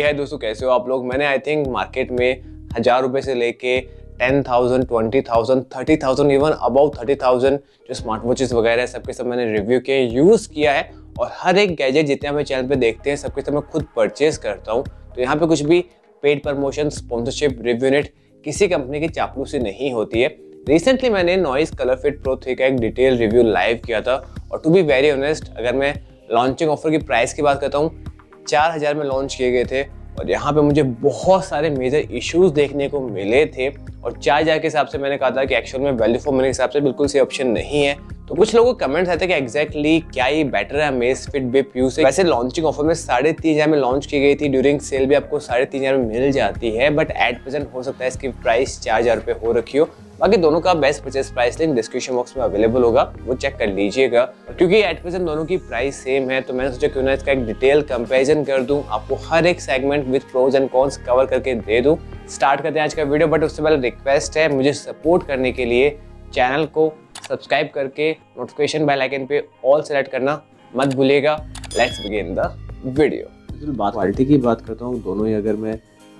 है दोस्तों, कैसे हो आप लोग। मैंने आई थिंक मार्केट में 1000 रुपये से लेके 10,000, 20,000, 30,000 इवन अबाउ 30,000 जो स्मार्ट वॉचेस वगैरह सबके सब मैंने रिव्यू किए, यूज़ किया है। और हर एक गैजेट जितने हमें चैनल पे देखते हैं सबके सब मैं खुद परचेज करता हूँ। तो यहाँ पे कुछ भी पेड प्रमोशन, स्पॉन्सरशिप, रिव्यूनेट किसी कंपनी की चापलूसी नहीं होती है। रिसेंटली मैंने नॉइस ColorFit Pro 3 का एक डिटेल रिव्यू लाइव किया था और टू बी वेरी ऑनेस्ट, अगर मैं लॉन्चिंग ऑफर की प्राइस की बात करता हूँ 4000 में लॉन्च किए गए थे और यहाँ पे मुझे बहुत सारे मेजर इश्यूज देखने को मिले थे। और 4000 के हिसाब से मैंने कहा था कि एक्चुअल में वैल्यू फॉर मनी के हिसाब से बिल्कुल सही ऑप्शन नहीं है। तो कुछ लोगों के कमेंट्स आए थे कि एग्जैक्टली क्या ये बेटर है अमेज़फिट बिप यू से। वैसे लॉन्चिंग ऑफर में 3500 में लॉन्च की गई थी, ड्यूरिंग सेल भी आपको 3500 में मिल जाती है, बट एट प्रेजेंट हो सकता है इसकी प्राइस 4000 रुपये हो रखी हो। बाकी दोनों का best purchase price link description box में अवेलेबल होगा, वो चेक कर लीजिएगा। क्योंकि एट प्रेजेंट दोनों की प्राइस सेम है तो मैंने सोचा क्यों ना इसका एक डिटेल कंपैरिजन कर दूं, आपको हर एक segment with pros and cons cover करके दे दूं। स्टार्ट करते हैं आज का वीडियो, बट उससे पहले रिक्वेस्ट है, मुझे सपोर्ट करने के लिए चैनल को सब्सक्राइब करके नोटिफिकेशन बेल आइकन पे ऑल सेलेक्ट करना मत भूलिएगा। Let's begin the video. बात क्वालिटी की बात करता हूँ, दोनों ही अगर मैं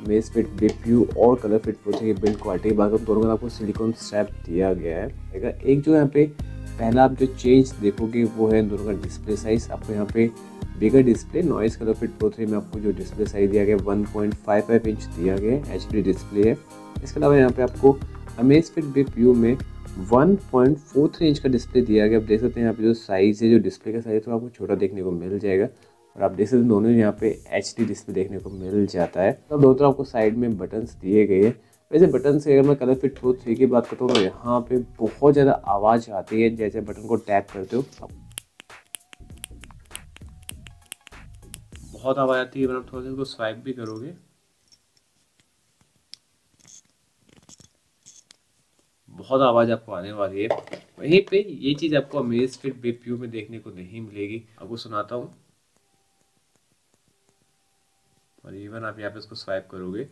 अमेज़फिट बिप यू और ColorFit Pro 3 की बिल्ड क्वालिटी की बात करूँ, दोनों का आपको सिलिकॉन स्ट्रैप दिया गया है। अगर एक जो यहाँ पे पहला आप जो चेंज देखोगे वो है दोनों का डिस्प्ले साइज। आपको यहाँ पे bigger display Noise ColorFit Pro 3 में आपको जो डिस्प्ले साइज दिया गया 1.55 इंच दिया गया है, HD डिस्प्ले है। इसके अलावा यहाँ पे आपको अमेज़फिट बिप यू में 1.43 इंच का डिस्प्ले दिया गया। आप देख सकते हैं यहाँ पे जो साइज़ है, जो डिस्प्ले का साइज है आपको छोटा देखने को मिल जाएगा। और आप देख सकते हैं दोनों यहाँ पे HD डिस्प्ले देखने को मिल जाता है। तो दोनों तरफ आपको साइड में बटन्स दिए गए हैं। वैसे बटन से अगर मैं ColorFit Pro 3 की बात करता हूँ तो यहाँ पे बहुत ज़्यादा आवाज़ आती है जैसे बटन को टैप करते हो, बहुत आवाज़ आती है। अगर आप थोड़ा सा इसको स्वाइप भी करोगे बहुत आवाज़ आपको आने वाली है। वहीं पे ये चीज़ आपको अमेज़फिट बिप यू में देखने को नहीं मिलेगी। आपको सुनाता हूँ और इवन आप यहाँ पे इसको स्वाइप करोगे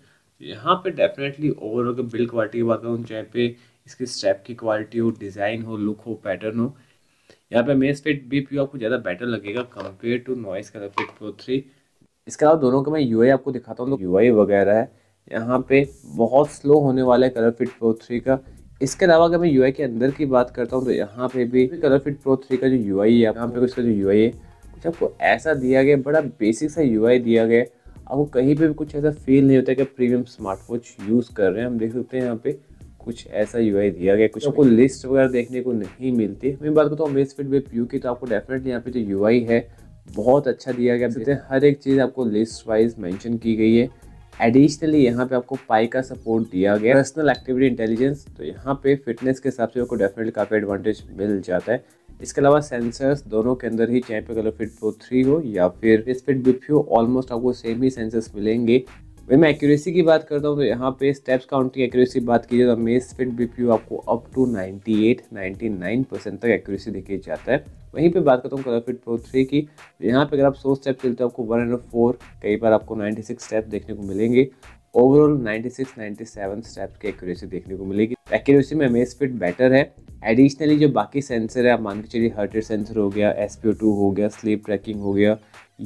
यहाँ पे डेफिनेटली ओवरऑल के बिल्ड क्वालिटी की बात करूँ, चाहे पे इसकी स्ट्रैप की क्वालिटी हो, डिज़ाइन हो, लुक हो, पैटर्न हो, यहाँ पे अमेज़फिट बिप यू आपको ज़्यादा बेटर लगेगा compare to Noise ColorFit Pro 3। इसके अलावा दोनों का मैं UI आपको दिखाता हूँ। UI वगैरह है यहाँ पे बहुत स्लो होने वाला है ColorFit Pro 3 का। इसके अलावा अगर मैं UI के अंदर की बात करता हूँ तो यहाँ पे भी ColorFit Pro 3 का जो UI है, यहाँ पे उसका जो UI है कुछ आपको ऐसा दिया गया, बड़ा बेसिक सा UI दिया गया। आपको कहीं पे भी कुछ ऐसा फील नहीं होता कि प्रीमियम स्मार्ट वॉच यूज़ कर रहे हैं। हम देख सकते हैं यहाँ पे कुछ ऐसा UI दिया गया, कुछ आपको लिस्ट वगैरह देखने को नहीं मिलती। मैं बात करता हूँ अमेज़फिट बिप यू की तो आपको डेफिनेटली यहाँ पे जो UI है बहुत अच्छा दिया गया। देखते हैं हर एक चीज़ आपको लिस्ट वाइज मेंशन की गई है। एडिशनली यहाँ पे आपको पाई का सपोर्ट दिया गया, पर्सनल एक्टिविटी इंटेलिजेंस, तो यहाँ पे फिटनेस के हिसाब से आपको डेफिनेटली काफ़ी एडवांटेज मिल जाता है। इसके अलावा सेंसर्स दोनों के अंदर ही, चाहे पे ColorFit Pro 3 हो या फिर अमेज़फिट बिप यू, ऑलमोस्ट आपको सेम ही सेंसर्स मिलेंगे। वही मैं एक्यूरेसी की बात करता हूँ तो यहाँ पे स्टेप्स काउंट की एक्यूरेसी बात की जाए तो अमेज़फिट बिप यू आपको अप टू 98-99% तक एक्यूरेसी देखिए जाता है। वहीं पे बात करता हूँ ColorFit Pro 3 की, यहाँ पे अगर आप 100 स्टेप चलते हो आपको 104, कई बार आपको 96 स्टेप देखने को मिलेंगे। ओवरऑल 96-97 स्टेप्स की एक्यूरेसी देखने को मिलेगी। एक्यूरेसी में अमेज़फिट बेटर है। एडिशनली जो बाकी सेंसर है, आप मान के चलिए हार्ट रेट सेंसर हो गया, SpO2 हो गया, स्लीप ट्रैकिंग हो गया,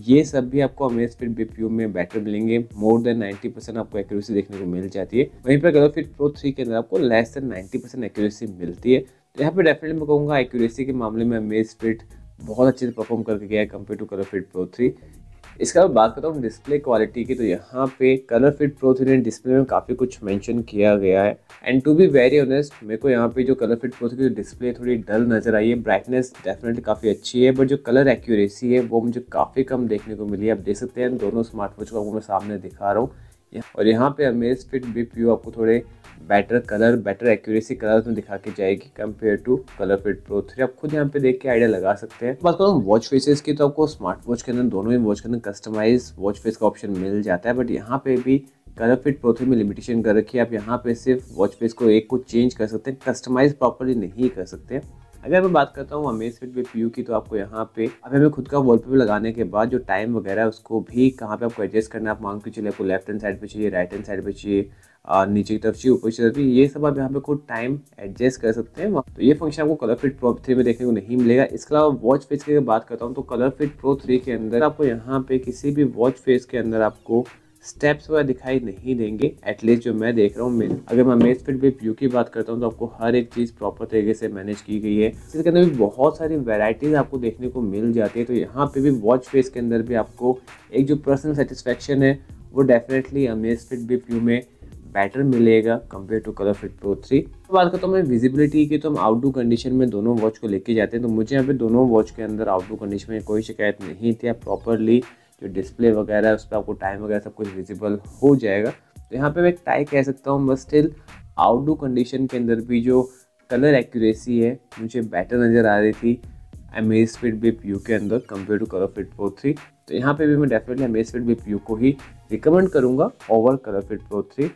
ये सब भी आपको अमेज़फिट बिप यू में बेटर मिलेंगे। मोर देन 90% आपको एक्यूरेसी देखने को मिल जाती है। वहीं पर ColorFit Pro 3 के अंदर आपको लेस देन 90% एक्यूरेसी मिलती है। तो यहाँ पे डेफिनेटली मैं कहूँगा एक्यूरेसी के मामले में अमेज़फिट बहुत अच्छे से परफॉर्म करके गया है कंपेयर टू ColorFit Pro 3। इसके बाद बात करता हूँ डिस्प्ले क्वालिटी की तो यहाँ पे ColorFit Pro 3 ने डिस्प्ले में काफ़ी कुछ मेंशन किया गया है। And to be very honest, मेरे को यहाँ पे जो ColorFit Pro 3 की डिस्प्ले थोड़ी डल नज़र आई है। ब्राइटनेस डेफिनेटली काफ़ी अच्छी है, बट जो कलर एक्यूरेसी है वो मुझे काफ़ी कम देखने को मिली है। आप देख सकते हैं दोनों स्मार्ट वॉच को मैं सामने दिखा रहा हूँ और यहाँ पे अमेज़फिट बिप यू आपको थोड़े better colour, better accuracy colours में दिखा के जाएगी कंपेयर टू ColorFit Pro 3। आप खुद यहाँ पे देख के आइडिया लगा सकते हैं। बात करूँ वॉच फेसेस की तो आपको स्मार्ट वॉच के अंदर, दोनों ही वॉच के अंदर कस्टमाइज वॉच फेस का ऑप्शन मिल जाता है, बट यहाँ पे भी ColorFit Pro 3 में लिमिटेशन कर रखी है। आप यहाँ पे सिर्फ वॉच फेस को एक को चेंज कर सकते हैं, कस्टमाइज प्रॉपरली नहीं कर सकते। अगर मैं बात करता हूँ अमेज़फिट बिप यू की तो आपको यहाँ पे अभी हमें खुद का वॉलपेपर लगाने के बाद जो टाइम वगैरह है उसको भी कहाँ पे आपको एडजस्ट करना है। आप मान के चलिए आपको लेफ्ट हैंड साइड पे चाहिए, राइट हैंड साइड पे चाहिए, नीचे की तरफ चाहिए, ऊपर की तरफ, ये सब आप यहाँ पे खुद टाइम एडजस्ट कर सकते हैं। तो ये फंक्शन आपको ColorFit Pro 3 में देखने को नहीं मिलेगा। इसके अलावा वॉच फेस की बात करता हूँ तो ColorFit Pro 3 के अंदर आपको यहाँ पे किसी भी वॉच फेस के अंदर आपको स्टेप्स वगैरह दिखाई नहीं देंगे, एटलीस्ट जो मैं देख रहा हूँ मेरे। अगर मैं अमेज़फिट बिप यू की बात करता हूँ तो आपको हर एक चीज़ प्रॉपर तरीके से मैनेज की गई है। इसके अंदर भी बहुत सारी वैराइटीज़ आपको देखने को मिल जाती है। तो यहाँ पे भी वॉच फेस के अंदर भी आपको एक जो पर्सनल सेटिस्फेक्शन है वो डेफिनेटली अमेज़फिट बिप यू में बेटर मिलेगा कंपेयर टू ColorFit Pro 3। तो बात करता हूँ मैं विजिबिलिटी की, तो हम आउटडोर कंडीशन में दोनों वॉच को लेके जाते हैं। तो मुझे यहाँ पे दोनों वॉच के अंदर आउटडोर कंडीशन में कोई शिकायत नहीं थी। आप प्रॉपरली जो डिस्प्ले वगैरह है उस पर आपको टाइम वगैरह सब कुछ विजिबल हो जाएगा। तो यहाँ पे मैं टाई कह सकता हूँ, बस स्टिल आउटडोर कंडीशन के अंदर भी जो कलर एक्यूरेसी है मुझे बेटर नज़र आ रही थी अमेज़फिट बिप यू के अंदर कंपेयर टू ColorFit Pro 3। तो यहाँ पे भी मैं डेफिनेटली अमेज़फिट बिप यू को ही रिकमेंड करूँगा ओवर ColorFit Pro 3।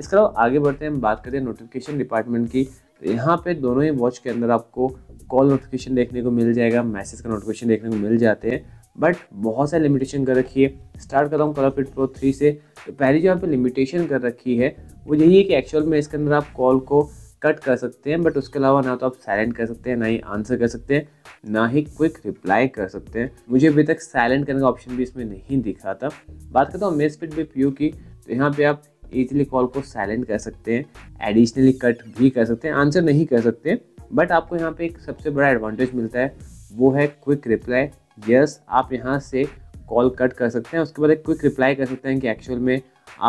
इसके अलावा आगे बढ़ते हैं, हम बात करते हैं नोटिफिकेशन डिपार्टमेंट की। तो यहाँ पे दोनों ही वॉच के अंदर आपको कॉल नोटिफिकेशन देखने को मिल जाएगा, मैसेज का नोटिफिकेशन देखने को मिल जाते हैं, बट बहुत सारे लिमिटेशन कर रखी है। स्टार्ट कर रहा हूँ ColorFit Pro 3 से। तो पहली जो यहाँ पे लिमिटेशन कर रखी है वो यही है कि एक्चुअल में इसके अंदर आप कॉल को कट कर सकते हैं, बट उसके अलावा ना तो आप साइलेंट कर सकते हैं, ना ही आंसर कर सकते हैं, ना ही क्विक रिप्लाई कर सकते हैं। मुझे अभी तक साइलेंट करने का ऑप्शन भी इसमें नहीं दिखा था। बात करता हूँ अमेज़फिट बिप यू की, तो यहाँ पे आप इजिली कॉल को साइलेंट कर सकते हैं, एडिशनली कट भी कर सकते हैं, आंसर नहीं कर सकते, बट आपको यहाँ पे एक सबसे बड़ा एडवांटेज मिलता है वो है क्विक रिप्लाई। यस, आप यहाँ से कॉल कट कर सकते हैं, उसके बाद एक क्विक रिप्लाई कर सकते हैं कि एक्चुअल में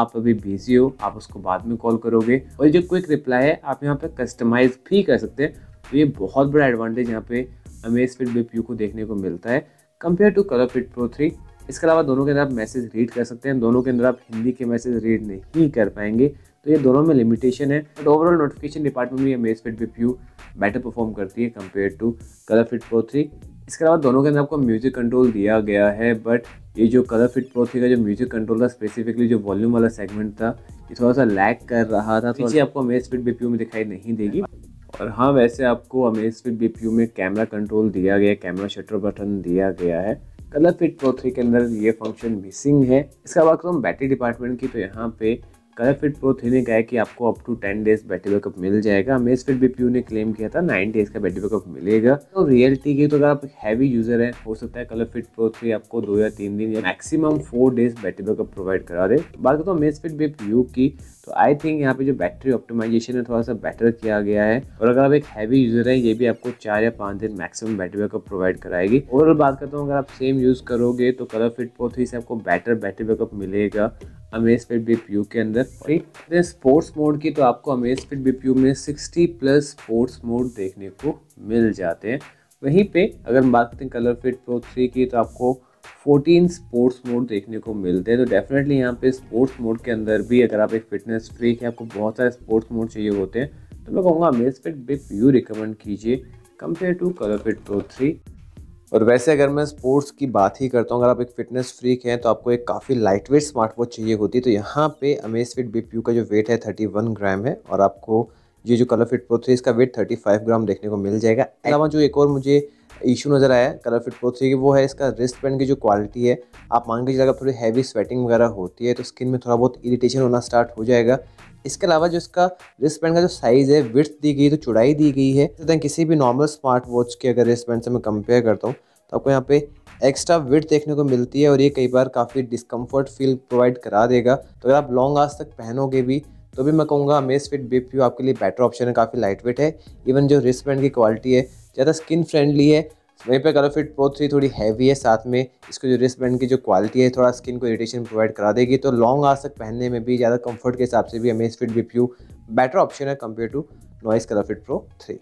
आप अभी बिजी हो, आप उसको बाद में कॉल करोगे। और जो क्विक रिप्लाई है आप यहाँ पे कस्टमाइज भी कर सकते हैं। तो ये बहुत बड़ा एडवांटेज यहाँ पे अमेज़फिट बिप यू को देखने को मिलता है कंपेयर टू ColorFit Pro 3। इसके अलावा दोनों के अंदर आप मैसेज रीड कर सकते हैं, दोनों के अंदर आप हिंदी के मैसेज रीड नहीं कर पाएंगे। तो ये दोनों में लिमिटेशन है, बट ओवरऑल नोटिफिकेशन डिपार्टमेंट में Amazfit Bip U better perform करती है कंपेयर टू ColorFit Pro 3। इसके अलावा दोनों के अंदर आपको म्यूज़िक कंट्रोल दिया गया है, बट ये जो ColorFit Pro 3 का जो म्यूज़िक कंट्रोल था, स्पेसिफिकली जो वॉल्यूम वाला सेगमेंट था, ये थोड़ा सा लैग कर रहा था, तो आपको अमेज़फिट बिप यू में दिखाई नहीं देगी। और हाँ, वैसे आपको अमेज़फिट बिप यू में कैमरा कंट्रोल दिया गया है, कैमरा शटर बटन दिया गया है। ColorFit Pro 3 के अंदर ये फंक्शन मिसिंग है। इसका बात करूँ बैटरी डिपार्टमेंट की, तो यहाँ पे ColorFit Pro 3 ने कहा है कि आपको up to 10 days battery backup मिल जाएगा। अमेज़फिट बिप यू ने क्लेम किया था 9 डेज का बैटरी बैकअप मिलेगा। तो रियलिटी की, तो अगर आप हैवी यूज़र हैं, हो सकता है ColorFit Pro 3 आपको 2 या 3 दिन या maximum 4 days battery backup provide करा दे। बात करता हूँ अमेज़फिट बिप यू की, तो आई थिंक यहाँ पे जो बैटरी ऑप्टिमाइजेशन है थोड़ा सा बेटर किया गया है। और अगर आप एक हैवी यूज़र हैं, ये भी आपको 4 या 5 दिन मैक्सिमम बैटरी बैकअप प्रोवाइड कराएगी। और बात करता हूँ अगर आप सेम यूज़ करोगे तो ColorFit Pro 3 से आपको बेटर बैटरी बैकअप मिलेगा अमेज़फिट बिप यू के अंदर। स्पोर्ट्स मोड की, तो आपको अमेज़फिट बिप यू में 60+ स्पोर्ट्स मोड देखने को मिल जाते हैं। वहीं पे अगर हम बात करते हैं ColorFit Pro 3 की, तो आपको 14 स्पोर्ट्स मोड देखने को मिलते हैं। तो डेफिनेटली यहाँ पे स्पोर्ट्स मोड के अंदर भी अगर आप एक फिटनेस फ्रीक है, आपको बहुत सारे स्पोर्ट्स मोड चाहिए होते हैं, तो मैं कहूँगा अमेज़फिट बिप यू रिकमेंड कीजिए कंपेयर टू ColorFit Pro 3। और वैसे अगर मैं स्पोर्ट्स की बात ही करता हूँ, अगर आप एक फिटनेस फ्रीक हैं तो आपको एक काफ़ी लाइट वेट स्मार्ट वॉच चाहिए होती है। तो यहाँ पे अमेज़फिट बिप यू का जो वेट है 31 ग्राम है, और आपको ये जो ColorFit Pro 3 इसका वेट 35 ग्राम देखने को मिल जाएगा। इसके अलावा जो एक और मुझे इशू नज़र आया ColorFit Pro 3 की, वो है इसका रिस्ट बैंड की जो क्वालिटी है। आप मान के चलिए अगर थोड़ी हैवी स्वेटिंग वगैरह होती है तो स्किन में थोड़ा बहुत इरिटेशन होना स्टार्ट हो जाएगा। इसके अलावा जो इसका रिस्ट बैंड का जो साइज़ है, विड्थ दी गई, तो चौड़ाई दी गई है। तो किसी भी नॉर्मल स्मार्ट वॉच के अगर रिस्ट बैंड से मैं कंपेयर करता हूँ तो आपको यहाँ पे एक्स्ट्रा विड्थ देखने को मिलती है, और ये कई बार काफ़ी डिस्कम्फर्ट फील प्रोवाइड करा देगा। तो अगर आप लॉन्ग आवर्स तक पहनोगे भी तो भी मैं कहूँगा अमेज़फिट बिप यू आपके लिए बेटर ऑप्शन है। काफ़ी लाइट वेट है, इवन जो रिस्ट बैंड की क्वालिटी है ज़्यादा स्किन फ्रेंडली है। वहीं पे ColorFit Pro 3 थोड़ी हैवी है, साथ में इसको जो रिस्ट बैंड की जो क्वालिटी है थोड़ा स्किन को इरिटेशन प्रोवाइड करा देगी। तो लॉन्ग आवर्स तक पहनने में भी ज़्यादा कंफर्ट के हिसाब से भी Amazfit Bip U better option है compare to Noise ColorFit Pro 3।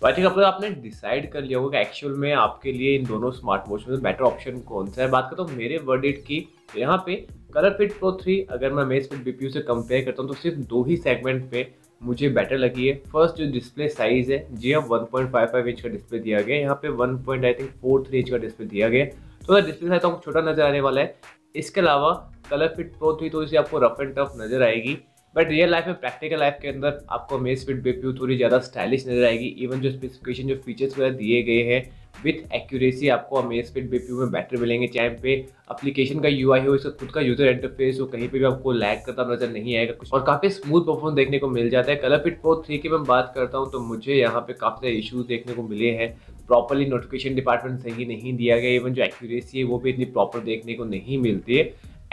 तो आई थिंक अब आपने डिसाइड कर लिया होगा कि एक्चुअल में आपके लिए इन दोनों स्मार्ट वॉच में बेटर ऑप्शन कौन सा है। बात करता हूँ मेरे वर्डिट की, तो यहाँ पे ColorFit Pro 3 अगर मैं अमेज़फिट बिप यू से कंपेयर करता हूँ तो सिर्फ 2 ही सेगमेंट पे मुझे बेटर लगी है। फर्स्ट जो डिस्प्ले साइज़ है, जी हाँ, 1.55 इंच का डिस्प्ले दिया गया है, यहाँ पे 1.43 इंच का डिस्प्ले दिया गया है। तो डिस्प्ले साइज आपको छोटा नजर आने वाला है। इसके अलावा ColorFit Pro 3 तो इसे आपको रफ एंड टफ नज़र आएगी, बट रियल लाइफ में, प्रैक्टिकल लाइफ के अंदर आपको अमेज़फिट बिप यू थोड़ी ज़्यादा स्टाइलिश नजर आएगी। इवन जो स्पेसिफिकेशन, जो फीचर्स वगैरह दिए गए हैं विथ एक्यूरेसी आपको अमेज़फिट बिप यू में बेटर मिलेंगे, चाहे पे एप्लीकेशन का यूआई हो, इसका खुद का यूजर इंटरफेस हो, कहीं पे भी आपको लैग करता नजर नहीं आएगा कुछ, और काफ़ी स्मूथ परफॉर्मेंस देखने को मिल जाता है। ColorFit Pro 3 की मैं बात करता हूँ तो मुझे यहाँ पे काफ़ी सारे इशूज़ देखने को मिले हैं। प्रॉपरली नोटिफिकेशन डिपार्टमेंट सही नहीं दिया गया, इवन जो एक्यूरेसी है वो भी इतनी प्रॉपर देखने को नहीं मिलती है।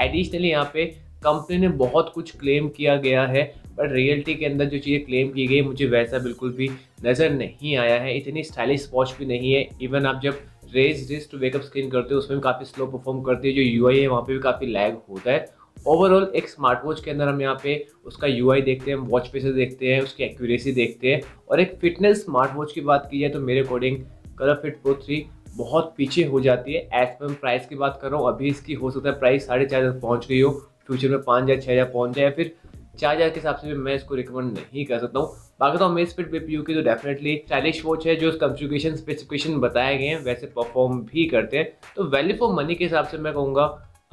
एडिशनली यहाँ पे कंपनी ने बहुत कुछ क्लेम किया गया है, बट रियलिटी के अंदर जो चीज़ें क्लेम की गई मुझे वैसा बिल्कुल भी नज़र नहीं आया है। इतनी स्टाइलिश वॉच भी नहीं है। इवन आप जब raise wrist to wake up screen करते हो उसमें भी काफ़ी स्लो परफॉर्म करती है। जो यूआई है वहाँ पे भी काफ़ी लैग होता है। ओवरऑल एक स्मार्ट वॉच के अंदर हम यहाँ पे उसका यूआई देखते हैं, वॉच फेसेस देखते हैं, उसकी एक्यूरेसी देखते हैं। और एक फिटनेस स्मार्ट वॉच की बात की जाए तो मेरे अकॉर्डिंग ColorFit Pro 3 बहुत पीछे हो जाती है। एज पर मैं प्राइस की बात कर रहा हूँ, अभी इसकी हो सकता है प्राइस 4500 पहुँच गई हो, फ्यूचर में 5000 6000 पहुँच जाए, फिर 4000 के हिसाब से भी मैं इसको रिकमेंड नहीं कर सकता हूँ। बाकी तो अमेज़फिट बिप यू की तो डेफिनेटली स्टाइलिश वॉच है, जो कॉन्फ़िगरेशन स्पेसिफिकेशन बताए गए हैं वैसे परफॉर्म भी करते हैं। तो वैल्यू फॉर मनी के हिसाब से मैं कहूँगा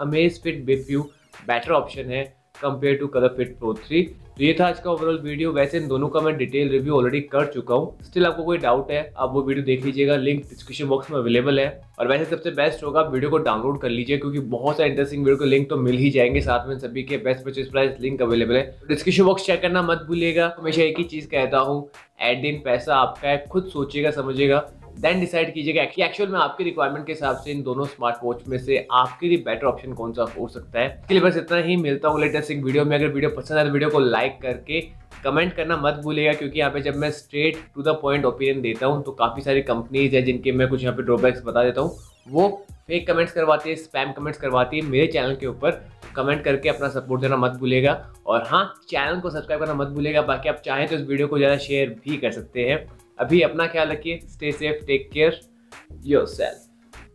Amazfit Bip U better option है कंपेयर टू ColorFit Pro 3। तो ये था आज का ओवरऑल वीडियो। वैसे इन दोनों का मैं डिटेल रिव्यू ऑलरेडी कर चुका हूँ, स्टिल आपको कोई डाउट है आप वो वीडियो देख लीजिएगा, लिंक डिस्क्रिप्शन बॉक्स में अवेलेबल है। और वैसे सबसे बेस्ट होगा आप वीडियो को डाउनलोड कर लीजिए, क्योंकि बहुत सारे इंटरेस्टिंग वीडियो के लिंक तो मिल ही जाएंगे, साथ में सभी के best purchase price link available है। डिस्क्रिप्शन बॉक्स चेक करना मत भूलिएगा। हमेशा एक ही चीज़ कहता हूँ, एट दिन पैसा आपका है, खुद सोचिएगा समझिएगा, देन डिसाइड कीजिएगा कि एक्चुअल में आपके रिक्वायरमेंट के हिसाब से इन दोनों स्मार्ट वॉच में से आपके लिए बेटर ऑप्शन कौन सा हो सकता है। इसके लिए बस इतना ही, मिलता हूँ लेटेस्ट एक वीडियो में। अगर वीडियो पसंद आए तो वीडियो को लाइक करके कमेंट करना मत भूलिएगा, क्योंकि यहाँ पे जब मैं straight to the point opinion देता हूँ तो काफ़ी सारी कंपनीज है जिनके मैं कुछ यहाँ पे ड्रॉबैक्स बता देता हूँ, वो फेक कमेंट्स करवाती है, स्पैम कमेंट्स करवाती है मेरे चैनल के ऊपर। कमेंट करके अपना सपोर्ट देना मत भूलिएगा, और हाँ चैनल को सब्सक्राइब करना मत भूलिएगा। बाकी आप चाहें तो इस वीडियो को ज़्यादा शेयर भी कर सकते हैं। अभी अपना ख्याल रखिए, stay safe, take care yourself.